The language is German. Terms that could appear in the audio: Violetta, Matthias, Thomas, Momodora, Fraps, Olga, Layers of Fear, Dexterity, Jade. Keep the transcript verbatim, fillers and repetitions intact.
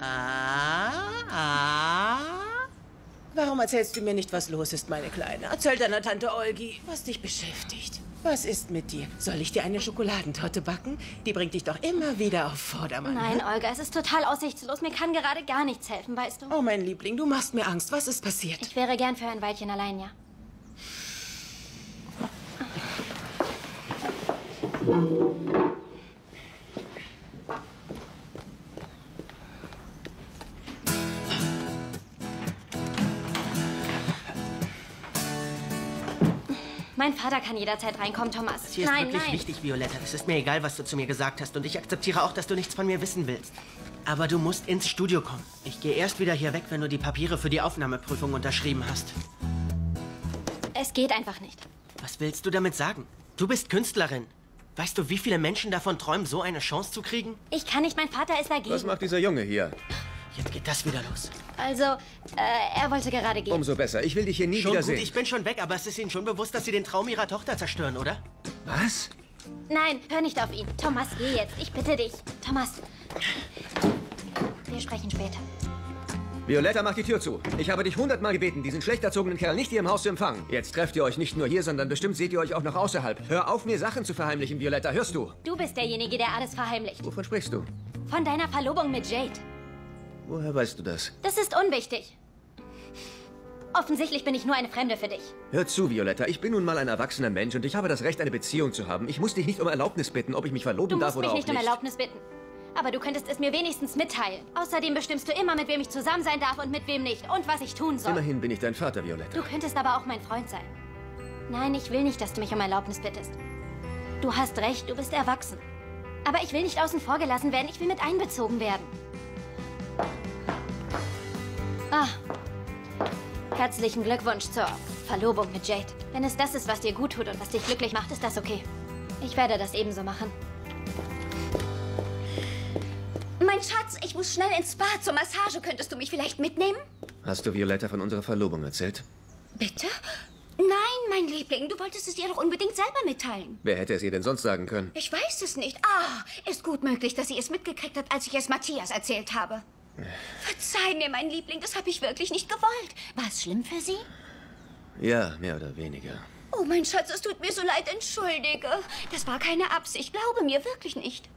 Ah, ah. Warum erzählst du mir nicht, was los ist, meine Kleine? Erzähl deiner Tante Olgi, was dich beschäftigt. Was ist mit dir? Soll ich dir eine Schokoladentorte backen? Die bringt dich doch immer wieder auf Vordermann. Nein, Olga, es ist total aussichtslos. Mir kann gerade gar nichts helfen, weißt du? Oh, mein Liebling, du machst mir Angst. Was ist passiert? Ich wäre gern für ein Weilchen allein, ja. Mein Vater kann jederzeit reinkommen, Thomas. Das hier nein, ist wirklich nein. wichtig, Violetta. Es ist mir egal, was du zu mir gesagt hast. Und ich akzeptiere auch, dass du nichts von mir wissen willst. Aber du musst ins Studio kommen. Ich gehe erst wieder hier weg, wenn du die Papiere für die Aufnahmeprüfung unterschrieben hast. Es geht einfach nicht. Was willst du damit sagen? Du bist Künstlerin. Weißt du, wie viele Menschen davon träumen, so eine Chance zu kriegen? Ich kann nicht, mein Vater ist dagegen. Was macht dieser Junge hier? Jetzt geht das wieder los. Also, äh, er wollte gerade gehen. Umso besser. Ich will dich hier nie schon wieder gut, sehen. Ich bin schon weg, aber es ist Ihnen schon bewusst, dass Sie den Traum Ihrer Tochter zerstören, oder? Was? Nein, hör nicht auf ihn. Thomas, geh jetzt. Ich bitte dich. Thomas, wir sprechen später. Violetta, mach die Tür zu. Ich habe dich hundertmal gebeten, diesen schlecht erzogenen Kerl nicht hier im Haus zu empfangen. Jetzt trefft ihr euch nicht nur hier, sondern bestimmt seht ihr euch auch noch außerhalb. Hör auf, mir Sachen zu verheimlichen, Violetta. Hörst du? Du bist derjenige, der alles verheimlicht. Wovon sprichst du? Von deiner Verlobung mit Jade. Woher weißt du das? Das ist unwichtig. Offensichtlich bin ich nur eine Fremde für dich. Hör zu, Violetta. Ich bin nun mal ein erwachsener Mensch und ich habe das Recht, eine Beziehung zu haben. Ich muss dich nicht um Erlaubnis bitten, ob ich mich verloben darf oder auch nicht. Du musst mich nicht um Erlaubnis bitten. Aber du könntest es mir wenigstens mitteilen. Außerdem bestimmst du immer, mit wem ich zusammen sein darf und mit wem nicht. Und was ich tun soll. Immerhin bin ich dein Vater, Violetta. Du könntest aber auch mein Freund sein. Nein, ich will nicht, dass du mich um Erlaubnis bittest. Du hast recht, du bist erwachsen. Aber ich will nicht außen vor gelassen werden. Ich will mit einbezogen werden. Ah, herzlichen Glückwunsch zur Verlobung mit Jade. Wenn es das ist, was dir gut tut und was dich glücklich macht, ist das okay. Ich werde das ebenso machen. Mein Schatz, ich muss schnell ins Spa zur Massage. Könntest du mich vielleicht mitnehmen? Hast du Violetta von unserer Verlobung erzählt? Bitte? Nein, mein Liebling, du wolltest es ihr doch unbedingt selber mitteilen. Wer hätte es ihr denn sonst sagen können? Ich weiß es nicht. Ah, ist gut möglich, dass sie es mitgekriegt hat, als ich es Matthias erzählt habe. Verzeih mir, mein Liebling, das habe ich wirklich nicht gewollt. War es schlimm für Sie? Ja, mehr oder weniger. Oh, mein Schatz, es tut mir so leid, entschuldige. Das war keine Absicht, glaube mir wirklich nicht.